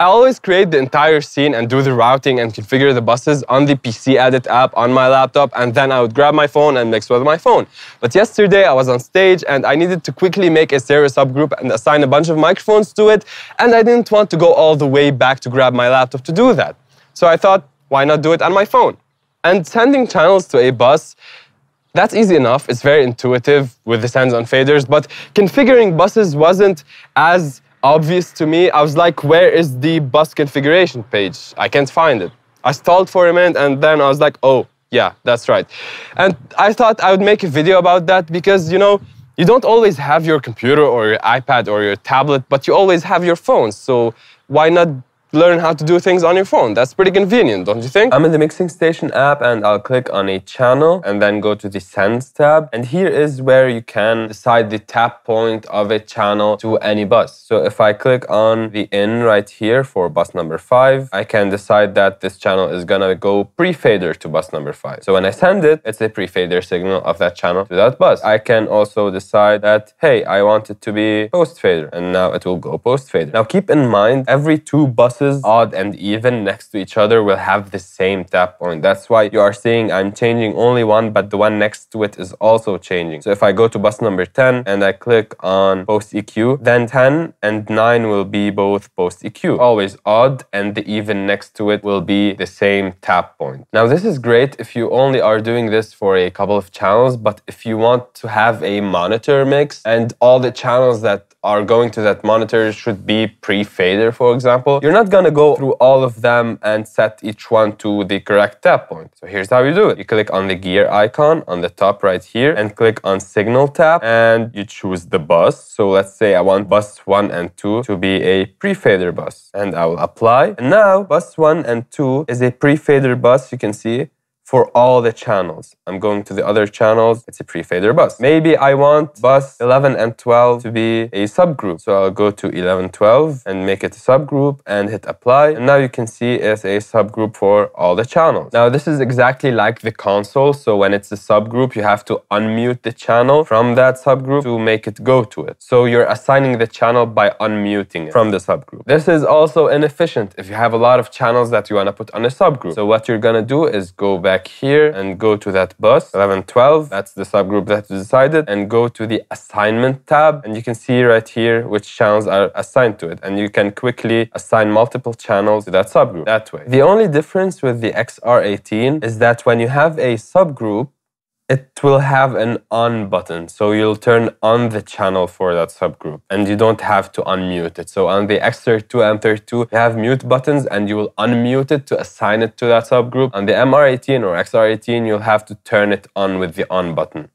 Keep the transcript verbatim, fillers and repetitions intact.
I always create the entire scene and do the routing and configure the buses on the P C Edit app on my laptop, and then I would grab my phone and mix with my phone. But yesterday I was on stage and I needed to quickly make a stereo subgroup and assign a bunch of microphones to it, and I didn't want to go all the way back to grab my laptop to do that. So I thought, why not do it on my phone? And sending channels to a bus, that's easy enough. It's very intuitive with the hands-on faders, but configuring buses wasn't as obvious to me. I was like, where is the bus configuration page? I can't find it. I stalled for a minute and then I was like, oh, yeah, that's right. And I thought I would make a video about that because, you know, you don't always have your computer or your iPad or your tablet, but you always have your phone. So why not learn how to do things on your phone? That's pretty convenient, don't you think? I'm in the mixing station app and I'll click on a channel and then go to the sends tab. And here is where you can decide the tap point of a channel to any bus. So if I click on the in right here for bus number five, I can decide that this channel is gonna go pre-fader to bus number five. So when I send it, it's a pre-fader signal of that channel to that bus. I can also decide that, hey, I want it to be post-fader, and now it will go post-fader. Now keep in mind, every two buses, odd and even, next to each other will have the same tap point. That's why you are seeing I'm changing only one, but the one next to it is also changing. So if I go to bus number ten and I click on post E Q, then ten and nine will be both post E Q. Always odd, and the even next to it will be the same tap point. Now this is great if you only are doing this for a couple of channels, but if you want to have a monitor mix and all the channels that are going to that monitor should be pre-fader, for example, you're not gonna go through all of them and set each one to the correct tap point. So here's how you do it. You click on the gear icon on the top right here and click on signal tap, and you choose the bus. So let's say I want bus one and two to be a pre-fader bus, and I will apply. And now bus one and two is a pre-fader bus, you can see, for all the channels. I'm going to the other channels, it's a pre-fader bus. Maybe I want bus eleven and twelve to be a subgroup. So I'll go to eleven, twelve and make it a subgroup and hit apply. And now you can see it's a subgroup for all the channels. Now this is exactly like the console. So when it's a subgroup, you have to unmute the channel from that subgroup to make it go to it. So you're assigning the channel by unmuting it from the subgroup. This is also inefficient if you have a lot of channels that you want to put on a subgroup. So what you're gonna do is go back here and go to that bus eleven, twelve, that's the subgroup that you decided, and go to the assignment tab, and you can see right here which channels are assigned to it, and you can quickly assign multiple channels to that subgroup that way. The only difference with the X R eighteen is that when you have a subgroup, it will have an on button, so you'll turn on the channel for that subgroup and you don't have to unmute it. So on the X thirty-two, M thirty-two, you have mute buttons and you will unmute it to assign it to that subgroup. On the M R eighteen or X R eighteen, you'll have to turn it on with the on button.